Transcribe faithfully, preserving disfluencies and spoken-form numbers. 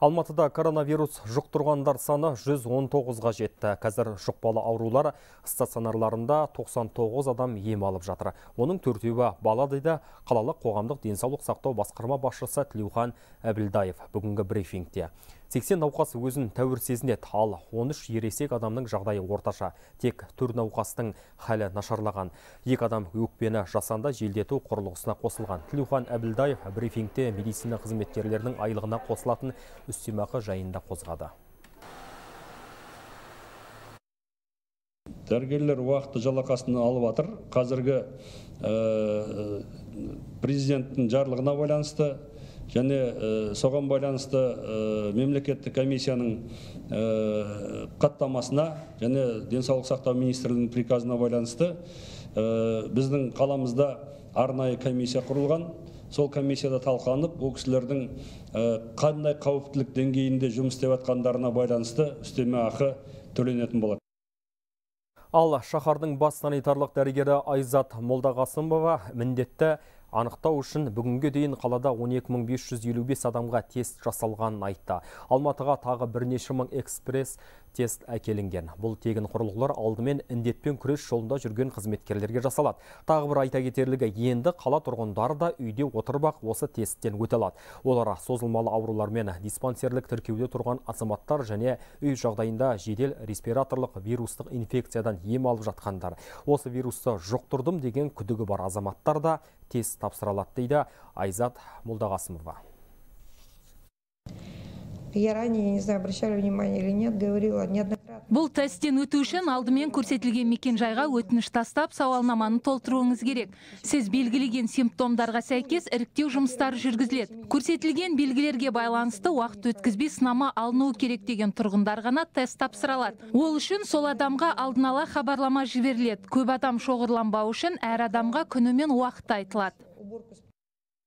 Алматыда коронавирус жұқтырғандар саны жүз он тоғызға жетті. Қазір жұқпалы аурулар стационарларында тоқсан тоғыз адам ем алып жатыр. Оның төртеуі бала дейді қалалық қоғамдық денсаулық сақтау басқарма басшысы Тлеухан Әбілдаев бүгінгі брифингте. сексен науқас өзін тәуір сезінеді, ал он үш ересек адамның жағдайы орташа. Тек төрт науқастың халі нашарлаған. Екі адам өкпені жасанда желдету құрылғысына қосылған. Тлеухан Әбілдаев брифингте медицина қызметкерлерінің айлығына қосылатын үстемақы жайында қозғады. Дәрігерлер уақыты жалақасын алып атыр. Қазіргі ә, президенттің жарлығына байланысты және ә, соған байланысты ә, мемлекеттік комиссияның ә, қаттамасына және денсаулық сақтау министрлігінің приказына байланысты ә, біздің қаламызда арнайы комиссия құрылған. Сол комиссияда талқыланып, ол кісілердің қандай қауіптілік деңгейінде жұмыс істеп жатқандарына байланысты үстеме ақы төленетін болады. Ал шаһардың бас санитарлық дәрігері Айзат Молдағасы міндетті анықтау үшін бүгінге дейін қалада он екі мың бес жүз елу бес адамға тест жасалғанын айтты. Алматыға тағы бірнеше мың экспресс тест әкелінген. Бұл тегін құрылғылар алдымен індетпен күрес жолында жүрген қызметкерлерге жасалады. Тағы бір айта кетерлігі, енді қала тұрғындары да үйде отырып-ақ осы тесттен өте алады. Олар созылмалы аурулармен диспансерлік тіркеуде тұрған азаматтар және үй жағдайында жедел респираторлық вирустық инфекциядан ем алып жатқандар. Осы вирусты жұқтырдым деген күдігі бар азаматтар да тест тапсырылады, дейді Айзат Молдағасымова. Я ранее, не знаю, обращали внимание или нет, говорила неоднократно. Бұл тесттен өту үшін алдымен көрсетілген мекенжайға өтініш тастап, сауалнаманы толтыруыңыз керек. Сіз белгілеген симптомдарға сәйкес іріктеу жұмыстары жүргізіледі. Көрсетілген белгілерге байланысты уақыт өткізбей сынама алынуы керек деген тұрғындар ғана тест тапсырылады. Ол үшін сол адамға алдын ала хабарлама жіберіледі. Көп адам шоғырланбау үшін әр адамға күнімен уақыт айтылады.